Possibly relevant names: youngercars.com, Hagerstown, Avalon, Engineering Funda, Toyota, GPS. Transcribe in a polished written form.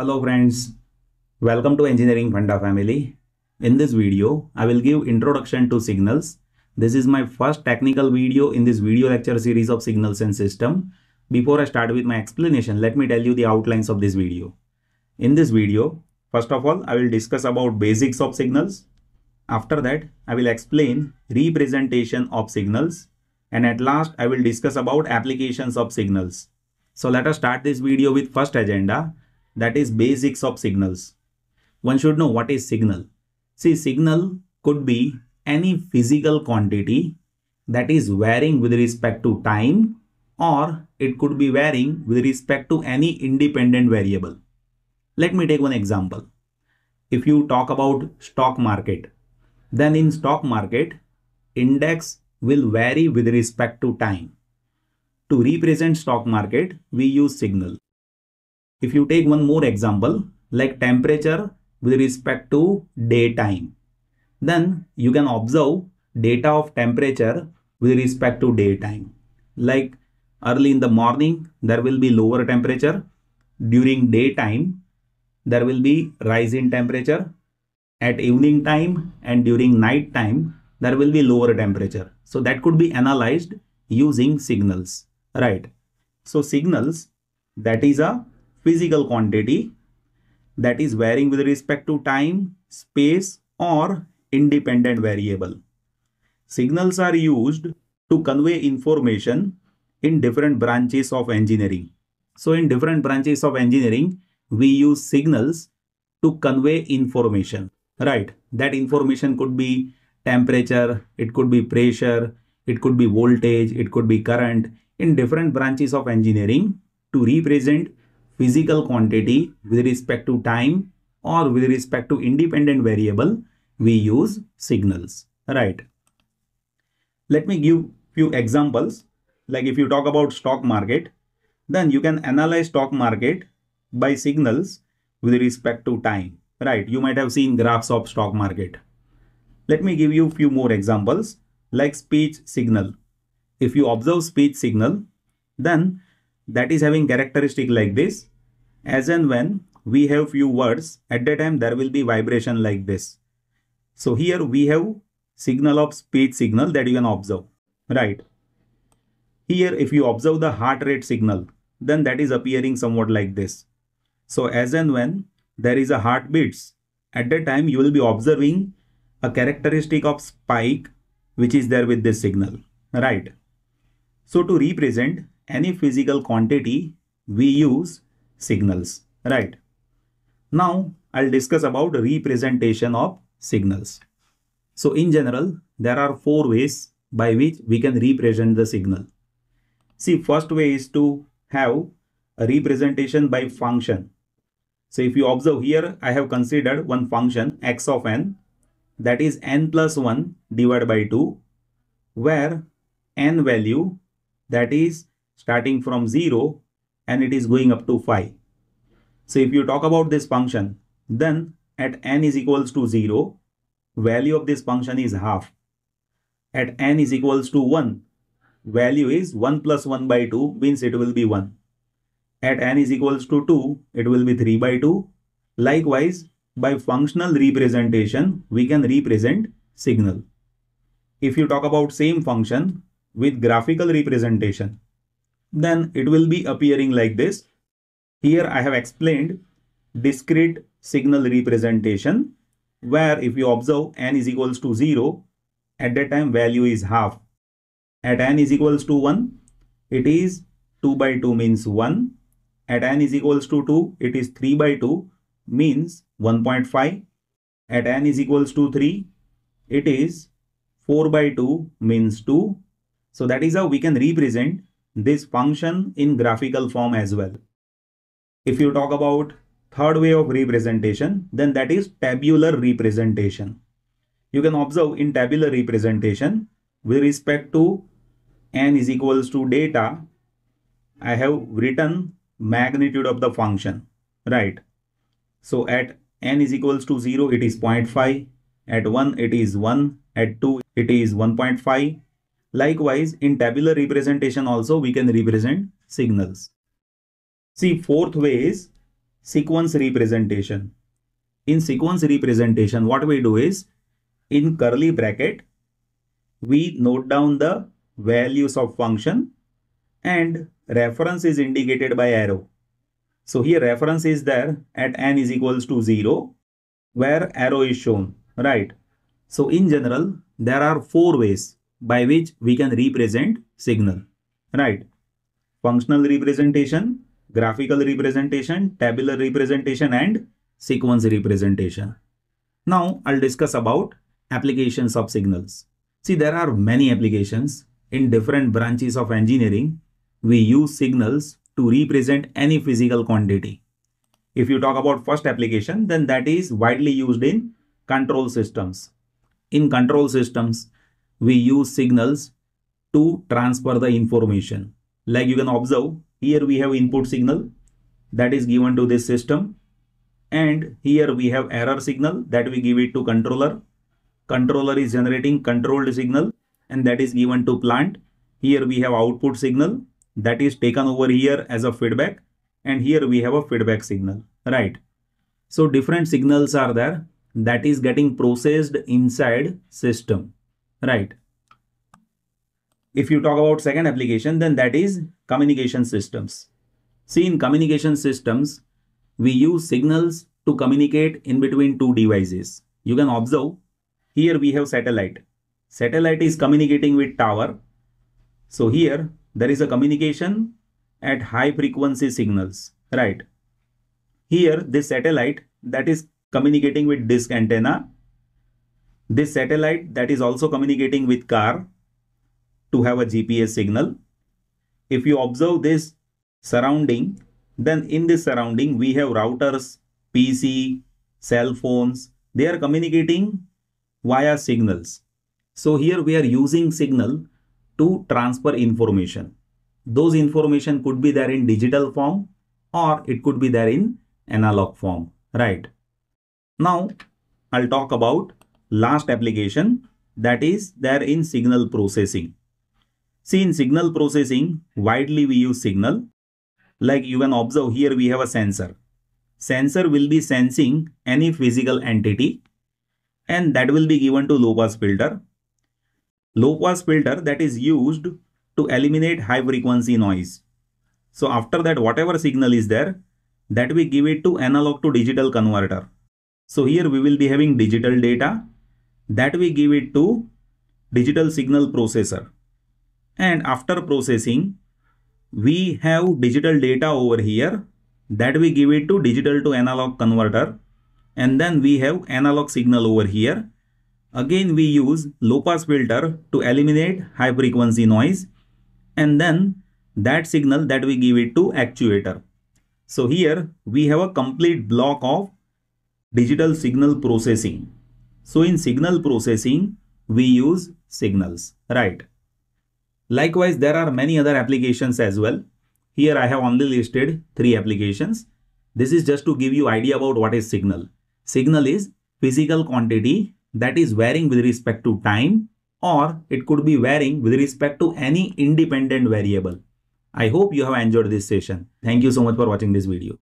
Hello friends, welcome to Engineering Funda family. In this video, I will give introduction to signals. This is my first technical video in this video lecture series of signals and system. Before I start with my explanation, let me tell you the outlines of this video. In this video, first of all, I will discuss about basics of signals. After that, I will explain representation of signals. And at last, I will discuss about applications of signals. So let us start this video with first agenda. That is basics of signals. One should know what is signal. See, signal could be any physical quantity that is varying with respect to time, or it could be varying with respect to any independent variable. Let me take one example. If you talk about stock market, then in stock market, index will vary with respect to time. To represent stock market, we use signal. If you take one more example, like temperature with respect to daytime, then you can observe data of temperature with respect to daytime. Like early in the morning, there will be lower temperature. During daytime, there will be rise in temperature. At evening time and during night time, there will be lower temperature. So that could be analyzed using signals, right? So signals, that is a physical quantity that is varying with respect to time, space, or independent variable. Signals are used to convey information in different branches of engineering. So in different branches of engineering, we use signals to convey information, right? That information could be temperature, it could be pressure, it could be voltage, it could be current. In different branches of engineering, to represent physical quantity with respect to time or with respect to independent variable, we use signals, right? Let me give few examples. Like if you talk about stock market, then you can analyze stock market by signals with respect to time, right? You might have seen graphs of stock market. Let me give you few more examples, like speech signal. If you observe speech signal, then that is having characteristic like this. As and when we have few words, at that time there will be vibration like this. So here we have signal of speech signal that you can observe, right? Here if you observe the heart rate signal, then that is appearing somewhat like this. So as and when there is a heartbeats, at that time you will be observing a characteristic of spike which is there with this signal, right? So to represent any physical quantity, we use signals, right? Now I'll discuss about representation of signals. So in general, there are four ways by which we can represent the signal. See, first way is to have a representation by function. So if you observe here, I have considered one function x of n, that is n plus 1 divided by 2, where n value, that is starting from 0 and it is going up to 5. So if you talk about this function, then at n is equals to 0, value of this function is half. At n is equals to 1, value is 1 plus 1 by 2 means it will be 1. At n is equals to 2, it will be 3 by 2. Likewise, by functional representation, we can represent signal. If you talk about same function with graphical representation, then it will be appearing like this. Here I have explained discrete signal representation, where if you observe n is equals to 0, at that time value is half. At n is equals to 1, it is 2 by 2 means 1. At n is equals to 2, it is 3 by 2 means 1.5. At n is equals to 3, it is 4 by 2 means 2. So that is how we can represent this function in graphical form as well. If you talk about third way of representation, then that is tabular representation. You can observe in tabular representation, with respect to n is equals to data, I have written magnitude of the function, right? So at n is equals to 0, it is 0.5. At 1, it is 1. At 2, it is 1.5. Likewise, in tabular representation also we can represent signals. See, fourth way is sequence representation. In sequence representation, what we do is, in curly bracket, we note down the values of function and reference is indicated by arrow. So here reference is there at n is equals to 0 where arrow is shown, right? So in general, there are four ways by which we can represent signal, right? Functional representation, graphical representation, tabular representation, and sequence representation. Now I'll discuss about applications of signals. See, there are many applications in different branches of engineering. We use signals to represent any physical quantity. If you talk about first application, then that is widely used in control systems. In control systems, we use signals to transfer the information. Like you can observe, here we have input signal that is given to this system, and here we have error signal that we give it to controller. Controller is generating controlled signal and that is given to plant. Here we have output signal that is taken over here as a feedback, and here we have a feedback signal, right? So different signals are there that is getting processed inside system, right? If you talk about second application, then that is communication systems. See, in communication systems, we use signals to communicate in between two devices. You can observe here we have satellite. Satellite is communicating with tower. So here there is a communication at high frequency signals, right? Here this satellite that is communicating with disc antenna. This satellite that is also communicating with car to have a GPS signal. If you observe this surrounding, then in this surrounding we have routers, PC, cell phones. They are communicating via signals. So here we are using signal to transfer information. Those information could be there in digital form or it could be there in analog form, right? Now I'll talk about last application that is there in signal processing. See, in signal processing, widely we use signal. Like you can observe here we have a sensor. Sensor will be sensing any physical entity and that will be given to low pass filter. Low pass filter that is used to eliminate high frequency noise. So after that, whatever signal is there, that we give it to analog to digital converter. So here we will be having digital data that we give it to digital signal processor. And after processing, we have digital data over here that we give it to digital to analog converter. And then we have analog signal over here. Again, we use low pass filter to eliminate high frequency noise. And then that signal that we give it to actuator. So here we have a complete block of digital signal processing. So in signal processing, we use signals, right? Likewise, there are many other applications as well. Here I have only listed three applications. This is just to give you idea about what is signal. Signal is physical quantity that is varying with respect to time, or it could be varying with respect to any independent variable. I hope you have enjoyed this session. Thank you so much for watching this video.